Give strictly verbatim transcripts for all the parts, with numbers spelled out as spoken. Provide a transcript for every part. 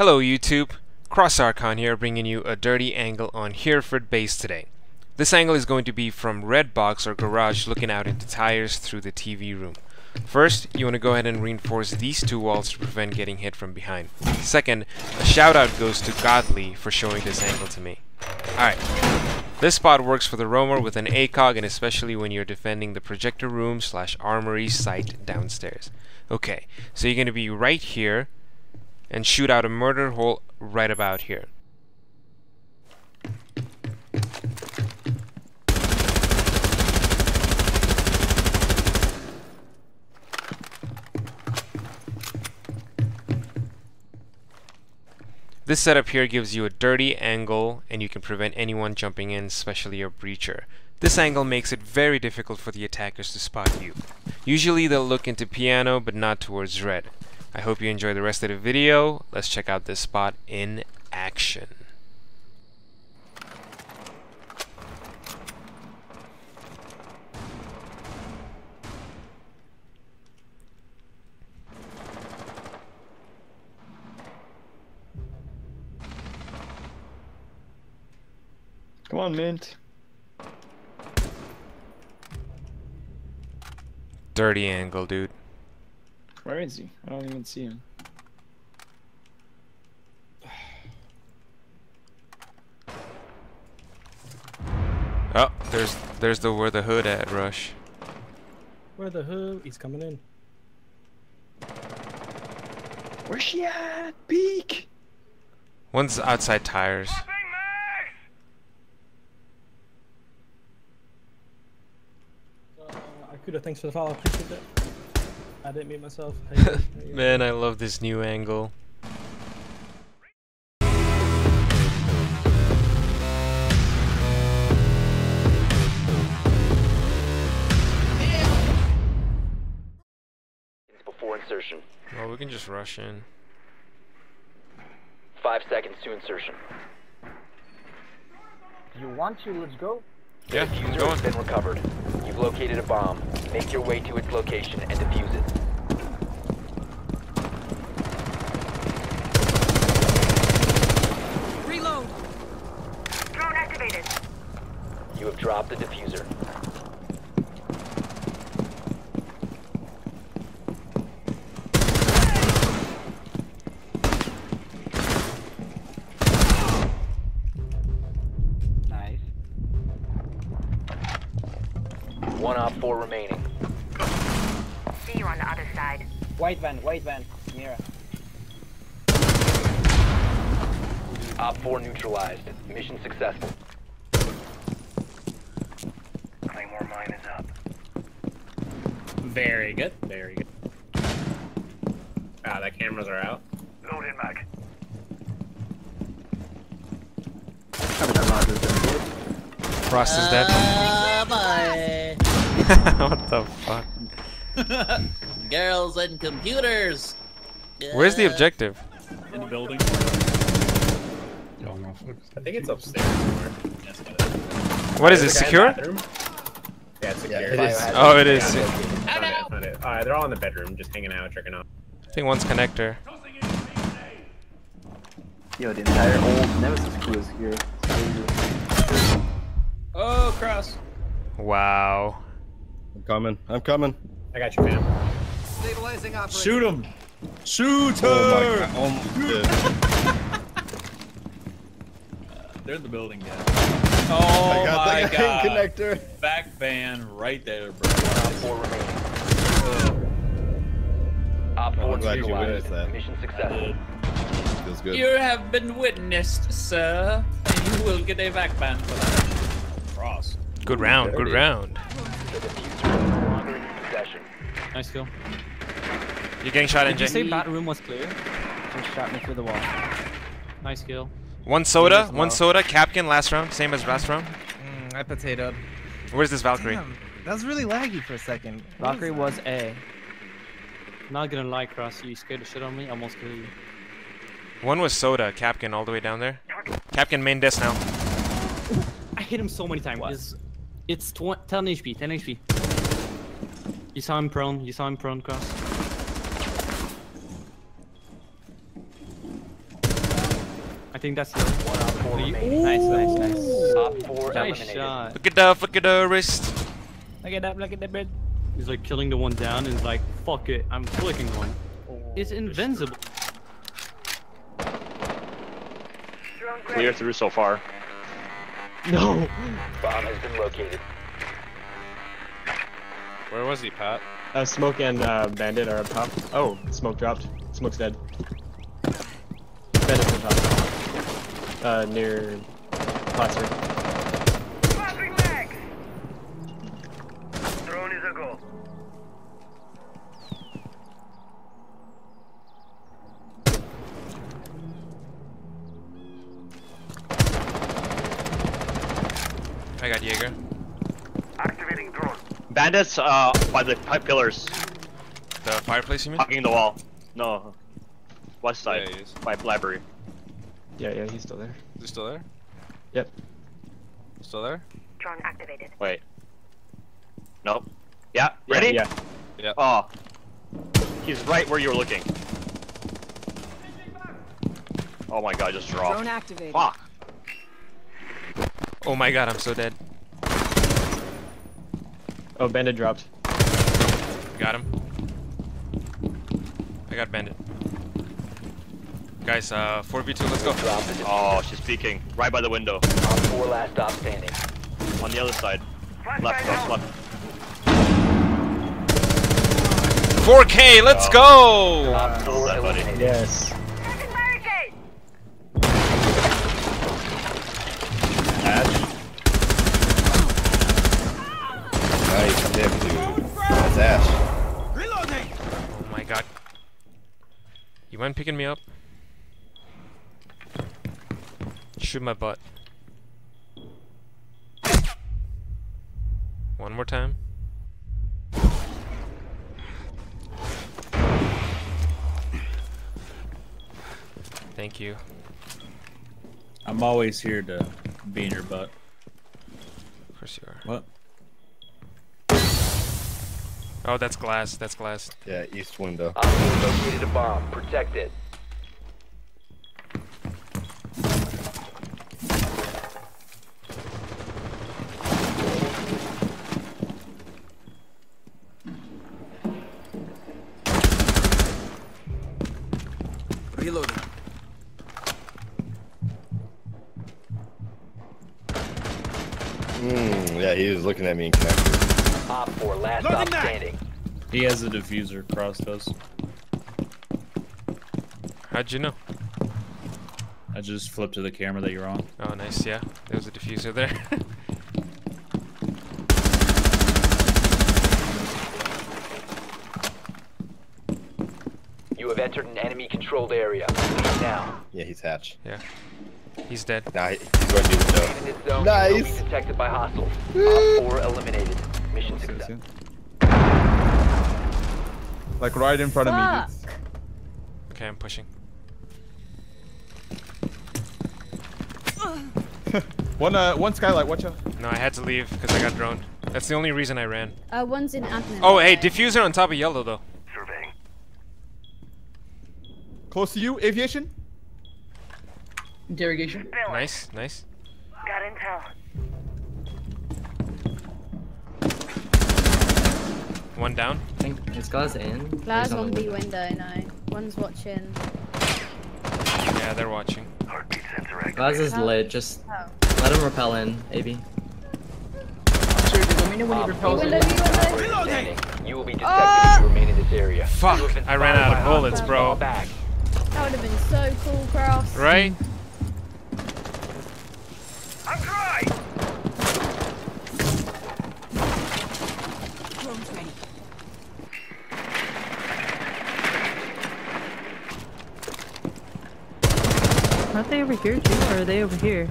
Hello YouTube, CrossArchon here, bringing you a dirty angle on Hereford Base today. This angle is going to be from red box or garage looking out into tires through the T V room. First, you want to go ahead and reinforce these two walls to prevent getting hit from behind. Second, a shout out goes to Godly for showing this angle to me. Alright, this spot works for the roamer with an A C O G and especially when you're defending the projector room slash armory site downstairs. Okay, so you're going to be right here and shoot out a murder hole right about here. This setup here gives you a dirty angle and you can prevent anyone jumping in, especially a breacher. This angle makes it very difficult for the attackers to spot you. Usually they'll look into piano but not towards red. I hope you enjoy the rest of the video. Let's check out this spot in action. Come on, Mint. Dirty angle, dude. Where is he? I don't even see him. Oh, there's there's the where the hood at rush. Where the hood? He's coming in. Where's she at? Peek. One's outside tires. Uh, Akuda, thanks for the follow. Appreciate that. I didn't meet myself. I Man, I love this new angle. Before insertion. Well, we can just rush in. Five seconds to insertion. You want to? Let's go. Yeah, the diffuser has been recovered. You've located a bomb. Make your way to its location and defuse it. Reload! Drone activated. You have dropped the diffuser. One off, four remaining. See you on the other side. White van, white van, Mira. Op four neutralized. Mission successful. Claymore mine is up. Very good, very good. Ah, the cameras are out. Load in, Mac. Frost is dead. Uh, bye. What the fuck? Girls and computers. Where's the objective? In the building. I don't know. I think it's upstairs somewhere. What is it? Secure? Yeah, it's secure. Yeah, it is. Oh, it is. Yeah, I found it. Alright, they're all in the bedroom, just hanging out, checking out. I think one's connector. Yo, the entire old Nemesis crew is here. Oh, Cross. Wow. I'm coming. I'm coming. I got you, man. Stabilizing operator. Shoot him. Shoot her. Oh my god. Oh, uh, they're in the building, guys. Oh I got my the god. Connector. Back van right there, bro. Op four remaining. Op four neutralized. Mission successful. Feels good. You have been witnessed, sir. And you will get a back van for that. Cross. Good round, good round. Nice kill. You're getting shot in, Jay. Did you say that room was clear? Just shot me through the wall. Nice kill. One soda, one soda, Kapkan last round, same as last round. Mm, I potatoed. Where's this Valkyrie? Damn, that was really laggy for a second. What Valkyrie was A. Not gonna lie, Cross, you scared the shit on me, I almost killed you. One was soda, Kapkan all the way down there. Kapkan main desk now. Hit him so many times. It's, it's ten H P, ten H P. You saw him prone, you saw him prone, Cross. I think that's the one out of four. Nice, nice, nice. Top four nice eliminated. Shot. Look at that, look at the wrist. Look at that, look at the bed. He's like killing the one down and he's like, fuck it, I'm clicking one. Oh, it's invincible. Clear through so far. No. Bomb has been located. Where was he, Pat? Uh, Smoke and uh, Bandit are up top. Oh, Smoke dropped. Smoke's dead. Bandit's on top. Uh, near Plaster. Plastering lag! Drone is a goal. I got Jäger. Activating drone. Bandits uh, by the pipe pillars. The fireplace you mean? Hugging the wall. No. West side. Yeah, by library. Yeah, yeah, he's still there. Is he still there? Yep. Still there? Drone activated. Wait. Nope. Yeah, yeah ready? Yeah. Yeah. Oh. He's right where you were looking. Oh my god, just dropped. Drone activated. Fuck. Oh my god, I'm so dead. Oh, Bandit dropped. Got him. I got Bandit. Guys, uh, four v two, let's go. Oh, she's peeking. Right by the window. Four last stop standing. On the other side. Left, left, left. four K, let's go! Uh, yes. That's Ash. Reloading. Oh my god. You mind picking me up? Shoot my butt. One more time. Thank you. I'm always here to be in your butt. Of course you are. What? Oh, that's glass. That's glass. Yeah, east window. I've located a bomb. Protect it. Reloading. Mm, yeah, he was looking at me and captured. Op four, last stop standing. He has a diffuser across us. How'd you know? I just flipped to the camera that you're on. Oh, nice, yeah. There was a diffuser there. You have entered an enemy-controlled area. Leave now. Yeah, he's hatched. Yeah. He's dead. Nah, he's going to do the zone. Nice! He'll be detected by hostiles. Op four eliminated. Mission success. Like right in front Fuck. of me. Okay, I'm pushing. one uh, one skylight, watch out. No, I had to leave because I got droned. That's the only reason I ran. Uh, one's in admin. Oh, hey, diffuser on top of yellow though. Surveying. Close to you, aviation. Interrogation. Nice, nice. Got intel. One down. I think this guy's in. Glass on the window, no. One's watching. Yeah, they're watching. Glass is lit, just oh. let him repel in, A B. Sure, let me know when he repels in. You will be detected oh! if you remain in this area. Fuck, I ran out of bullets, bro. That would have been so cool, Cross. Right? I'm dry! Aren't they over here too, or are they over here?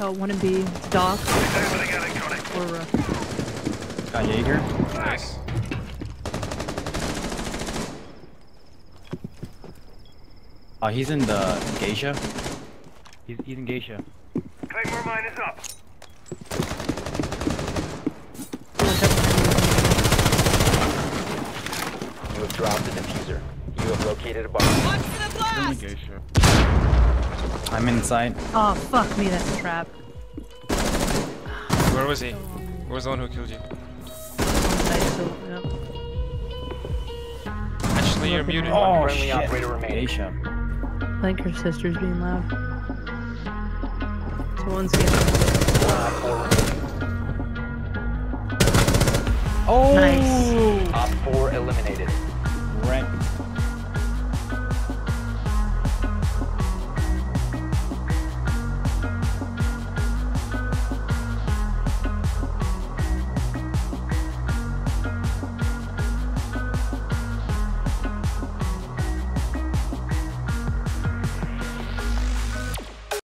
Oh, it wouldn't be dock or rough. Got Jäger. Nice. Oh, he's in the Geisha. He's, he's in Geisha. Claymore mine is up. You have dropped the diffuser. You have located a bomb. I'm inside. Oh, fuck me, that's a trap. Where was he? Where was the one who killed you? Actually, you're muted. Oh, shit. I think her sister's being loud. So one's getting... Oh! Nice. Op four eliminated. Right.